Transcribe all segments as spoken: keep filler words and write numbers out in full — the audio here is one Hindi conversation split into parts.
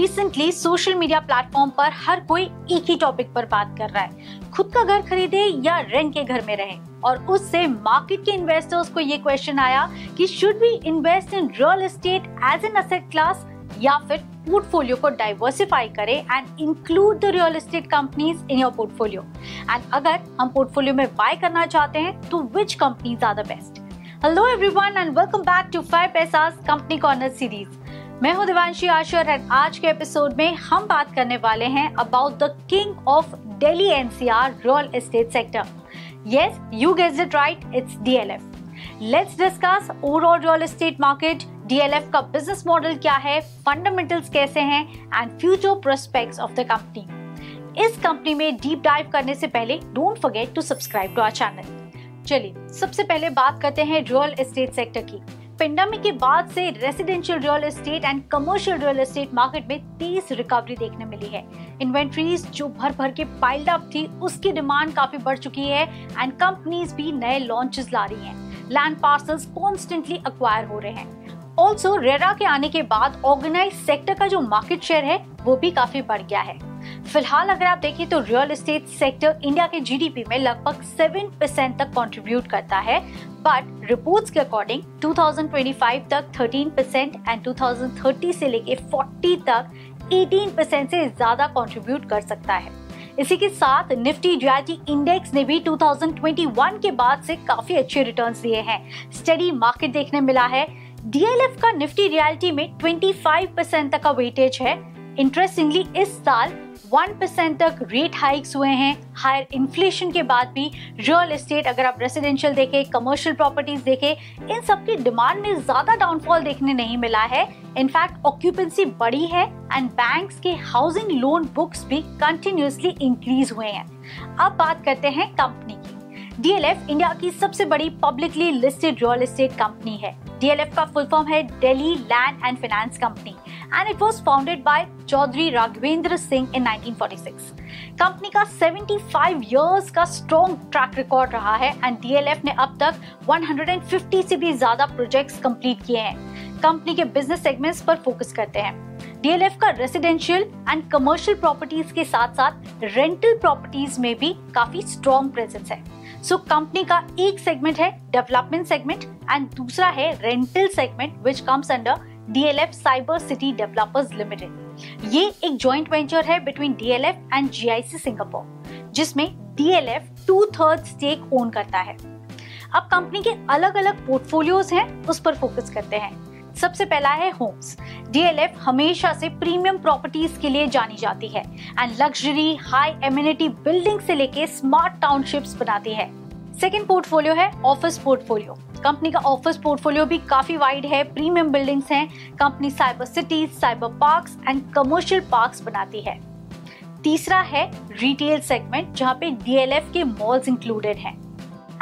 रिसेंटली सोशल मीडिया प्लेटफॉर्म पर हर कोई एक ही टॉपिक पर बात कर रहा है, खुद का घर खरीदे या रेंट के घर में रहें। और उससे मार्केट के इन्वेस्टर्स को ये क्वेश्चन आया कि should we invest in real estate as an asset class या फिर पोर्टफोलियो को डाइवर्सिफाई करें and include the real estate companies in your portfolio, and अगर हम पोर्टफोलियो में बाय करना चाहते हैं तो which companies are the best. Hello everyone and welcome back to five paisa company corner series. मैं हूं देवांशी आशर एंड आज के एपिसोड में हम बात करने वाले हैं about the king of Delhi NCR real estate sector. Yes, you guessed it right, it's DLF. Let's discuss overall real estate market, DLF का बिजनेस मॉडल क्या है, फंडामेंटल्स कैसे हैं and future prospects of the company. इस कंपनी में डीप डाइव करने से पहले don't forget to subscribe to our channel. चलिए सबसे पहले बात करते हैं रियल एस्टेट सेक्टर की। पेंडेमिक के बाद से residential real estate and commercial real estate market में तेज रिकवरी देखने मिली है। इन्वेंट्रीज जो भर भर के पाइल्ड अप थी उसकी डिमांड काफी बढ़ चुकी है एंड कंपनीज भी नए लॉन्चेस ला रही हैं। लैंड पार्सल्स कॉन्स्टेंटली अक्वायर हो रहे हैं। ऑल्सो रेरा के आने के बाद ऑर्गेनाइज सेक्टर का जो मार्केट शेयर है वो भी काफी बढ़ गया है। फिलहाल अगर आप देखें तो रियल एस्टेट सेक्टर इंडिया के जीडीपी में लगभग सेवन परसेंट तक कंट्रीब्यूट करता है, बट रिपोर्ट्स के अकॉर्डिंग ट्वेंटी ट्वेंटी फाइव तक thirteen percent and twenty thirty से लेके फोर्टी तक एटीन परसेंट से ज्यादा कंट्रीब्यूट कर सकता है। इसी के साथ निफ्टी रियल्टी इंडेक्स ने भी ट्वेंटी ट्वेंटी वन के बाद से काफी अच्छे रिटर्न्स दिए हैं। स्टडी मार्केट देखने मिला है। डीएलएफ का निफ्टी रियल्टी में ट्वेंटी फाइव परसेंट तक का वेटेज है। इंटरेस्टिंगली इस साल वन परसेंट तक रेट हाइक्स हुए हैं। हायर इन्फ्लेशन के बाद भी रियल एस्टेट, अगर आप रेसिडेंशियल देखें, कमर्शियल प्रॉपर्टीज देखें, इन सब की डिमांड में ज़्यादा डाउनफॉल देखने नहीं मिला है। इनफैक्ट ऑक्यूपेंसी बढ़ी है एंड बैंक्स के हाउसिंग लोन बुक्स भी कंटिन्यूसली इंक्रीज हुए हैं। अब बात करते हैं कंपनी की। डीएलएफ इंडिया की सबसे बड़ी publicly listed real estate company है। डीएलएफ का फुल फॉर्म है Delhi land and finance company and it was founded by Chaudhary Raghavendra Singh in nineteen forty six. Company का सेवेंटी फाइव इयर्स का स्ट्रॉन्ग ट्रैक रिकॉर्ड रहा है एंड डीएलएफ ने अब तक वन हंड्रेड फिफ्टी से भी ज्यादा प्रोजेक्ट्स कंप्लीट किए हैं। कंपनी के बिजनेस सेगमेंट्स पर फोकस करते हैं। डीएलएफ का रेसिडेंशियल एंड कमर्शियल प्रॉपर्टीज के साथ साथ रेंटल प्रॉपर्टीज में भी काफी स्ट्रॉन्ग प्रेजेंस है। सो कंपनी का एक सेगमेंट है डेवलपमेंट सेगमेंट एंड दूसरा है rental segment which comes under DLF cyber city developers limited. ये एक जॉइंट वेंचर है between DLF and GIC Singapore, जिसमें DLF two third stake own करता है। अब कंपनी के अलग अलग पोर्टफोलियोज हैं, उस पर फोकस करते हैं। सबसे पहला है होम्स। डीएलएफ हमेशा से प्रीमियम प्रॉपर्टीज के लिए जानी जाती है and luxury high amenity building से लेके स्मार्ट टाउनशिप्स बनाती है। सेकंड पोर्टफोलियो है ऑफिस पोर्टफोलियो। कंपनी का ऑफिस पोर्टफोलियो भी काफी वाइड है, प्रीमियम बिल्डिंग्स हैं। Company cyber cities, cyber parks and commercial parks बनाती है। तीसरा है रिटेल सेगमेंट, जहाँ पे डीएलएफ के मॉल्स इंक्लूडेड हैं।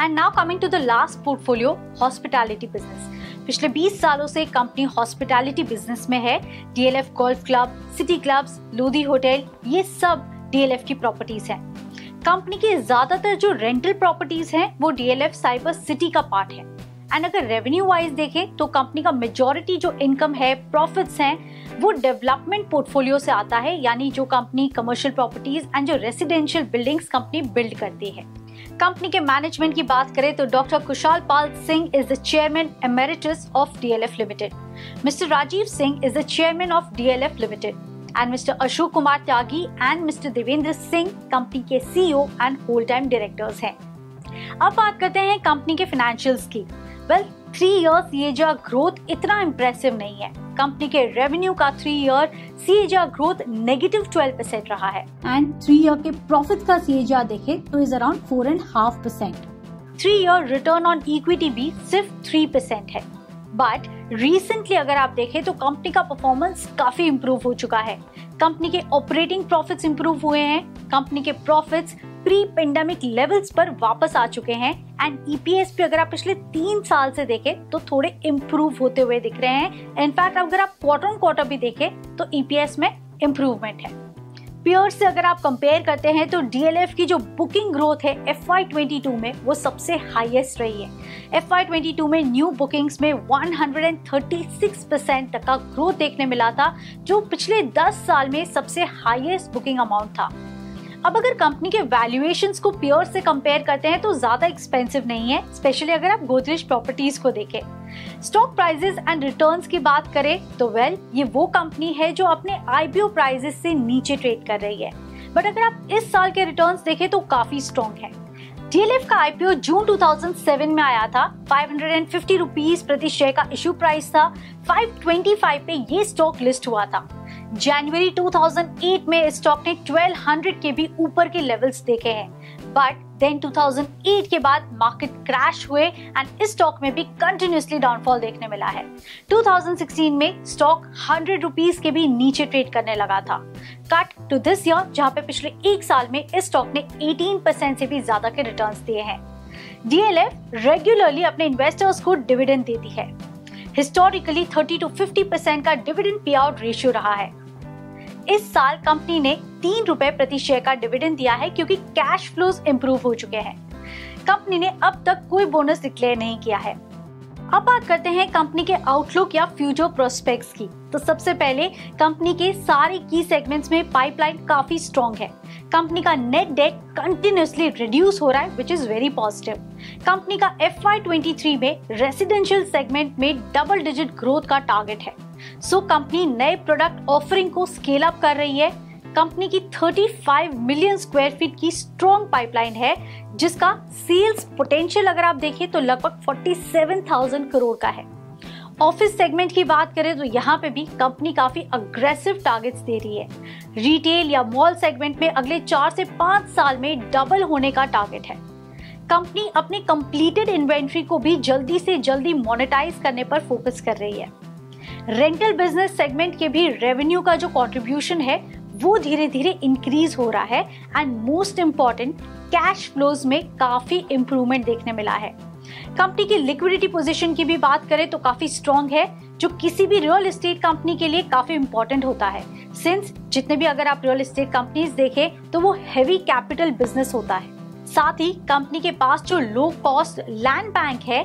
And now coming to the last portfolio, hospitality business. पिछले बीस सालों से कंपनी हॉस्पिटैलिटी बिजनेस में है। DLF golf club, city clubs, Lodhi hotel, ये सब डीएलएफ की प्रॉपर्टीज हैं। कंपनी के ज्यादातर जो रेंटल प्रॉपर्टीज हैं वो डीएलएफ साइबर सिटी का पार्ट है। एंड अगर रेवेन्यू वाइज देखें तो कंपनी का मेजॉरिटी जो इनकम है, प्रॉफिट्स हैं, वो डेवलपमेंट पोर्टफोलियो से आता है, यानी जो कंपनी कमर्शियल प्रॉपर्टीज एंड जो रेसिडेंशियल बिल्डिंग्स कंपनी बिल्ड करती है। कंपनी के मैनेजमेंट की बात करें तो doctor Kushal Pal Singh is the chairman emeritus of DLF limited. Mister Rajiv Singh is the chairman of DLF limited and mister Ashok Kumar Tyagi and mister Devendra Singh company के CEO and whole time directors हैं। अब बात करते हैं कंपनी के फाइनेंशियल्स की। Well, three years CAGR growth इतना इम्प्रेसिव नहीं है। कंपनी के रेवेन्यू का three year CAGR growth negative twelve percent रहा है एंड थ्री ईयर के प्रॉफिट का सीएजीआर देखें तो is around four and half percent. Three year return on equity भी सिर्फ थ्री परसेंट है, बट रिसेंटली अगर आप देखें तो कंपनी का परफॉर्मेंस काफी इम्प्रूव हो चुका है। कंपनी के ऑपरेटिंग प्रॉफिट्स इम्प्रूव हुए हैं। कंपनी के प्रॉफिट्स प्री पेंडेमिक लेवल्स पर वापस आ चुके हैं एंड ईपीएस पे अगर आप पिछले तीन साल से देखें तो थोड़े इम्प्रूव होते हुए दिख रहे हैं। इनफैक्ट अगर आप क्वार्टर ऑन क्वार्टर भी देखें तो ईपीएस में इम्प्रूवमेंट है। पीयर्स से अगर आप कंपेयर करते हैं तो डीएलएफ की जो बुकिंग ग्रोथ है एफ वाई ट्वेंटी टू में वो सबसे हाईएस्ट रही है। एफ वाई ट्वेंटी टू में न्यू बुकिंग्स में एक सौ छत्तीस परसेंट तक का ग्रोथ देखने मिला था, जो पिछले दस साल में सबसे हाईएस्ट बुकिंग अमाउंट था। अब अगर कंपनी के वैल्यूएशंस को पीयर्स से कंपेयर करते हैं तो ज़्यादा एक्सपेंसिव नहीं है, स्पेशली अगर आप गोदरेज प्रॉपर्टीज़ को देखें। स्टॉक प्राइजेस एंड रिटर्न्स की बात करें तो वेल ये वो कंपनी है जो अपने आईपीओ प्राइजेस से नीचे ट्रेड कर रही है, बट अगर आप इस साल के रिटर्न्स देखें तो काफ़ी स्ट्रॉन्ग है। डीएलएफ का आईपीओ जून दो हज़ार सात में आया था, पाँच सौ पचास रुपीस प्रति शेयर का इश्यू प्राइस था, पाँच सौ पच्चीस पे ये स्टॉक लिस्ट हुआ था। जनवरी दो हज़ार आठ में स्टॉक ने बारह सौ के भी ऊपर के लेवल्स देखे हैं, बट देन दो हज़ार आठ के बाद मार्केट क्रैश हुए एंड इस स्टॉक में भी कंटिन्यूसली डाउनफॉल देखने मिला है। दो हज़ार सोलह में स्टॉक सौ रुपीस के भी नीचे ट्रेड करने लगा था। कट टू दिस ईयर जहां पे पिछले एक साल में इस स्टॉक ने अठारह परसेंट से भी ज्यादा के रिटर्न्स दिए हैं। डीएलएफ रेगुलरली अपने इन्वेस्टर्स को डिविडेंड देती है। हिस्टोरिकली तीस टू पचास परसेंट का डिविडेंड पे आउट रेशियो रहा है। इस साल कंपनी ने तीन रुपए प्रति शेयर का डिविडेंड दिया है क्योंकि कैश फ्लोज इंप्रूव हो चुके हैं। कंपनी ने अब तक कोई बोनस डिक्लेयर नहीं किया है। अब बात करते हैं कंपनी के आउटलुक या फ्यूचर प्रोस्पेक्ट्स की। तो सबसे पहले कंपनी के सारे की सेगमेंट्स में पाइपलाइन काफी स्ट्रॉन्ग है। कंपनी का नेट डेट कंटिन्यूसली रिड्यूस हो रहा है, which is very positive. Company का एफ वाई ट्वेंटी थ्री में रेसिडेंशियल सेगमेंट में डबल डिजिट ग्रोथ का टारगेट है। सो कंपनी नए प्रोडक्ट ऑफरिंग को स्केल अप कर रही है। कंपनी की पैंतीस मिलियन स्क्वायर फीट की स्ट्रॉन्ग पाइपलाइन है, जिसका सेल्स पोटेंशियल अगर आप देखें तो लगभग सैंतालीस हज़ार करोड़ का है। ऑफिस सेगमेंट की बात करें तो यहाँ पे भी कंपनी काफी अग्रेसिव टारगेट्स दे रही है। रिटेल या मॉल सेगमेंट में अगले चार से पाँच साल में डबल होने का टारगेट है। कंपनी अपने कंप्लीटेड इन्वेंट्री को भी जल्दी से जल्दी मोनेटाइज करने पर फोकस कर रही है। रेंटल बिजनेस सेगमेंट के भी रेवेन्यू का जो कॉन्ट्रीब्यूशन है वो धीरे धीरे इंक्रीज हो रहा है and most important cash flows में काफी इम्प्रूवमेंट देखने मिला है। कंपनी की लिक्विडिटी पोजीशन की भी बात करें तो काफी स्ट्रॉन्ग है, जो किसी भी रियल एस्टेट कंपनी के लिए काफी इम्पोर्टेंट होता है, सिंस जितने भी अगर आप रियल एस्टेट कंपनीज देखें तो वो हैवी कैपिटल बिजनेस होता है। साथ ही कंपनी के पास जो लो कॉस्ट लैंड बैंक है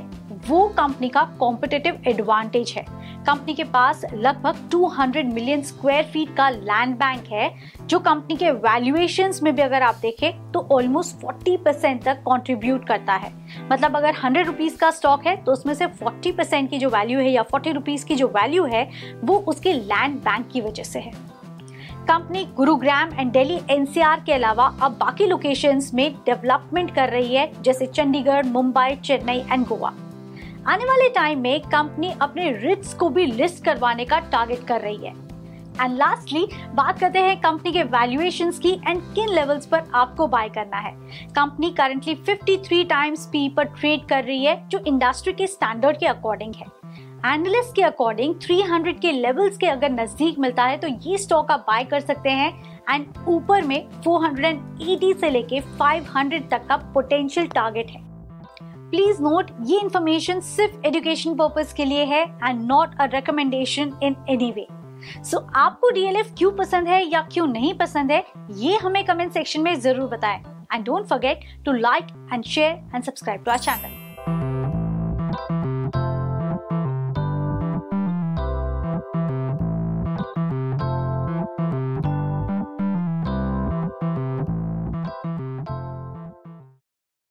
वो कंपनी का कॉम्पिटिटिव एडवांटेज है। कंपनी के पास लगभग दो सौ मिलियन स्क्वायर फीट का लैंड बैंक है, जो कंपनी के वैल्यूएशंस में भी अगर आप देखें तो ऑलमोस्ट चालीस परसेंट तक कंट्रीब्यूट करता है। मतलब अगर हंड्रेड रुपीज का स्टॉक है तो उसमें से चालीस परसेंट की जो वैल्यू है या चालीस रुपीज की जो वैल्यू है वो उसके लैंड बैंक की वजह से है। Company Gurugram and Delhi NCR के अलावा अब बाकी लोकेशंस में डेवलपमेंट कर रही है, जैसे चंडीगढ़, मुंबई, चेन्नई एंड गोवा। आने वाले टाइम में कंपनी अपने रिट्स को भी लिस्ट करवाने का टारगेट कर रही है। एंड लास्टली बात करते हैं कंपनी के वैल्यूएशंस की एंड किन लेवल्स पर आपको बाय करना है। कंपनी करंटली तिरेपन टाइम्स पी पर ट्रेड कर रही है, जो इंडस्ट्री के स्टैंडर्ड के अकॉर्डिंग है। एनालिस्ट के अकॉर्डिंग तीन सौ के लेवल्स के अगर नजदीक मिलता है तो ये स्टॉक आप बाय कर सकते हैं एंड ऊपर में चार सौ अस्सी से लेके पाँच सौ तक का पोटेंशियल टारगेट है। प्लीज नोट ये इन्फॉर्मेशन सिर्फ एजुकेशन पर्पस के लिए है and not a recommendation in any way. So आपको डीएलएफ क्यों पसंद है या क्यों नहीं पसंद है ये हमें कमेंट सेक्शन में जरूर बताएं and don't forget to like and share and subscribe to our channel.